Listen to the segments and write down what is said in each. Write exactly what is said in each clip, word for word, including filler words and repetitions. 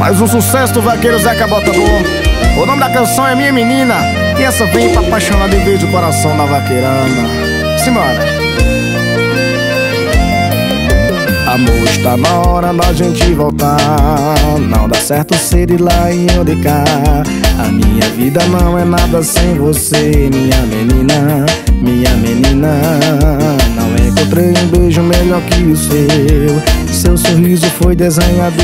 Mais um sucesso do vaqueiro Zeca Bota Bom. O nome da canção é Minha Menina. E essa vem pra apaixonar de vez o coração da vaqueirana. Simbora. Amor, está na hora da gente voltar. Não dá certo ser de lá e eu de cá. A minha vida não é nada sem você. Minha menina, minha menina. Não encontrei um beijo melhor que o seu. Seu sorriso foi desenhado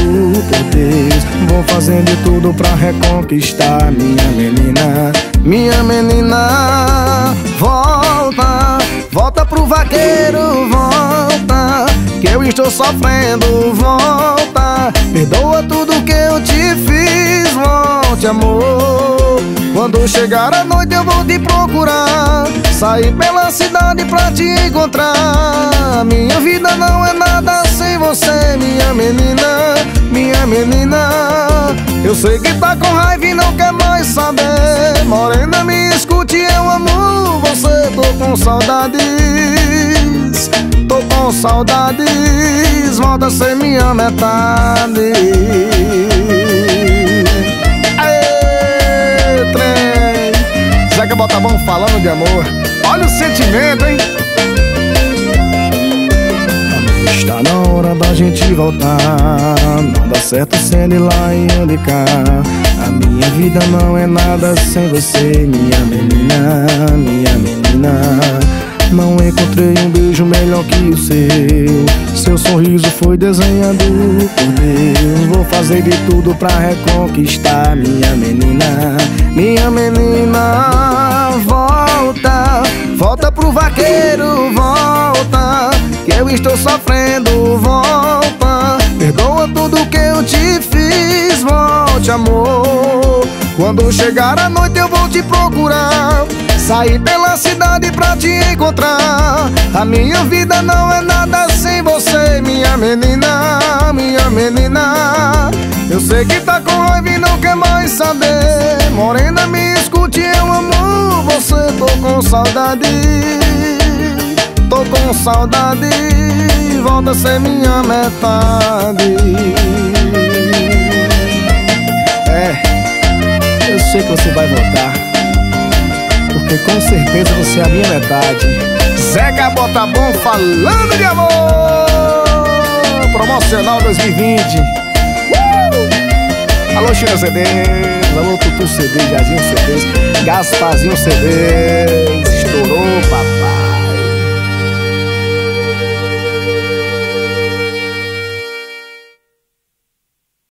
por Deus. Vou fazer de tudo pra reconquistar. Minha menina, minha menina. Volta, volta pro vaqueiro, volta, que eu estou sofrendo, volta. Perdoa tudo que eu te fiz, volte amor. Quando chegar a noite eu vou te procurar, sair pela cidade pra te encontrar. Minha vida não é nada sem você, minha menina, minha menina. Eu sei que tá com raiva e não quer mais saber. Morena, me escute, eu amo você. Tô com saudades, tô com saudades. Volta a ser minha metade. Zeca Bota Bom falando de amor. Olha o sentimento, hein? Está na hora da gente voltar. Não dá certo ser de lá e eu de cá. A minha vida não é nada sem você. Minha menina, minha menina. Não encontrei um beijo melhor que o seu. Seu sorriso foi desenhado por Deus. Vou fazer de tudo pra reconquistar. Minha menina, minha menina. Volta, volta pro vaqueiro, volta, que eu estou sofrendo, volta. Perdoa tudo que eu te fiz, volte amor. Quando chegar a noite eu vou te procurar, sair pela cidade pra te encontrar. A minha vida não é nada sem você, minha menina, minha menina. Eu sei que tá com raiva e não quer mais saber. Morena, me escute, eu amo você. Tô com saudade, tô com saudade. Volta a ser minha metade. É, eu sei que você vai voltar, porque com certeza você é a minha metade. Zeca Bota Bom falando de amor. Promocional dois mil e vinte. Alô, China C Ds, alô, Tutu C D, Jazinho C Ds, Gasparzinho C Ds, estourou, papai.